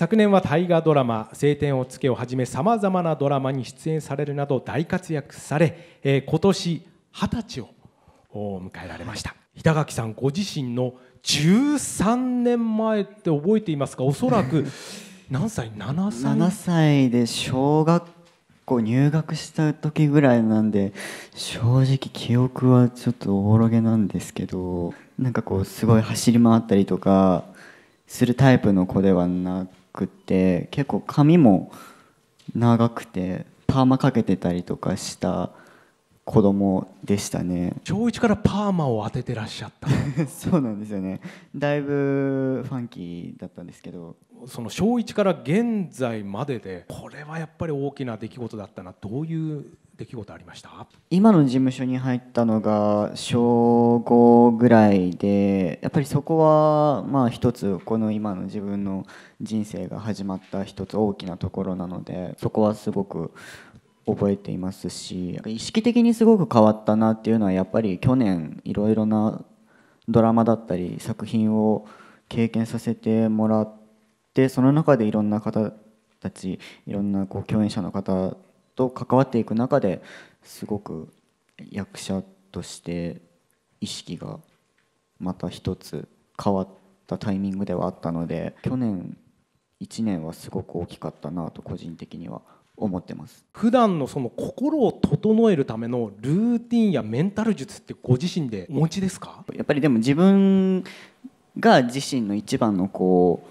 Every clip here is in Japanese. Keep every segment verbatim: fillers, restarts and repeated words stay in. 昨年は大河ドラマ「青天を衝け」をはじめさまざまなドラマに出演されるなど大活躍され、えー、今年二十歳を迎えられました。板垣さんご自身のじゅうさんねんまえって覚えていますか？おそらく何歳ななさい ?ななさいで小学校入学した時ぐらいなんで、正直記憶はちょっとおぼろげなんですけど、なんかこうすごい走り回ったりとかするタイプの子ではなくて、結構髪も長くてパーマかけてたりとかした子供でしたね。小いちからパーマを当ててらっしゃったそうなんですよね。だいぶファンキーだったんですけど、その小いちから現在まででこれはやっぱり大きな出来事だったな。どういう出来事ありました？今の事務所に入ったのがしょうごぐらいで、やっぱりそこはまあ一つこの今の自分の人生が始まった一つ大きなところなので、そこはすごく覚えていますし、意識的にすごく変わったなっていうのはやっぱり去年いろいろなドラマだったり作品を経験させてもらって、その中でいろんな方たちいろんなこう共演者の方と関わっていく中で、すごく役者として意識がまた一つ変わったタイミングではあったので、去年いちねんはすごく大きかったなと個人的には思ってます。普段のその心を整えるためのルーティンやメンタル術ってご自身でお持ちですか？やっぱりでも自分が自身の一番のこ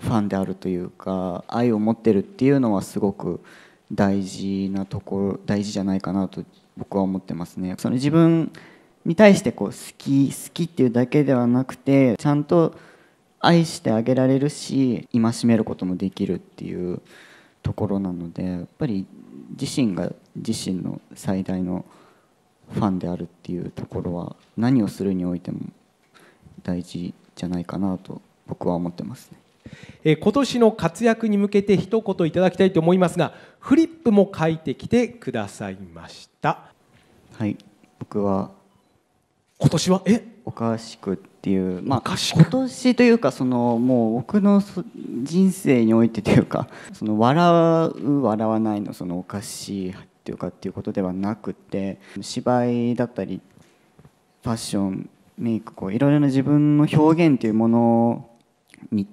うファンであるというか、愛を持ってるっていうのはすごく大事なところ、大事じゃないかなと僕は思ってますね。その自分に対してこう好き好きっていうだけではなくて、ちゃんと愛してあげられるし戒めることもできるっていうところなので、やっぱり自身が自身の最大のファンであるっていうところは何をするにおいても大事じゃないかなと僕は思ってますね。えー、今年の活躍に向けて一言いただきたいと思いますが、フリップも書いてきてくださいました。はい、僕は今年はえおかしくっていう、まあ、おかしく今年というか、そのもう僕の人生においてというか、その笑う笑わないのそのおかしいというかっていうことではなくて、芝居だったりファッションメイク、こういろいろな自分の表現というものに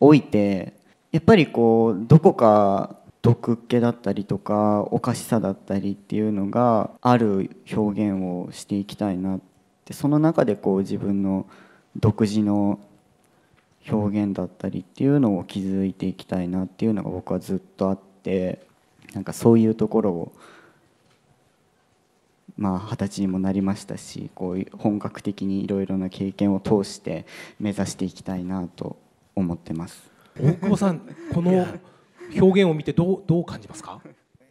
おいて、やっぱりこうどこか毒っ気だったりとかおかしさだったりっていうのがある表現をしていきたいなって、その中でこう自分の独自の表現だったりっていうのを築いていきたいなっていうのが僕はずっとあって、なんかそういうところをまあ二十歳にもなりましたし、こう本格的にいろいろな経験を通して目指していきたいなと思ってます。大久保さんこの表現を見てどう、どう感じますか？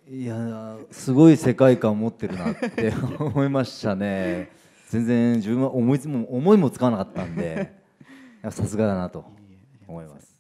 いや、すごい世界観を持ってるなって思いましたね。全然自分は思いも思いもつかなかったんで、さすがだなと思います。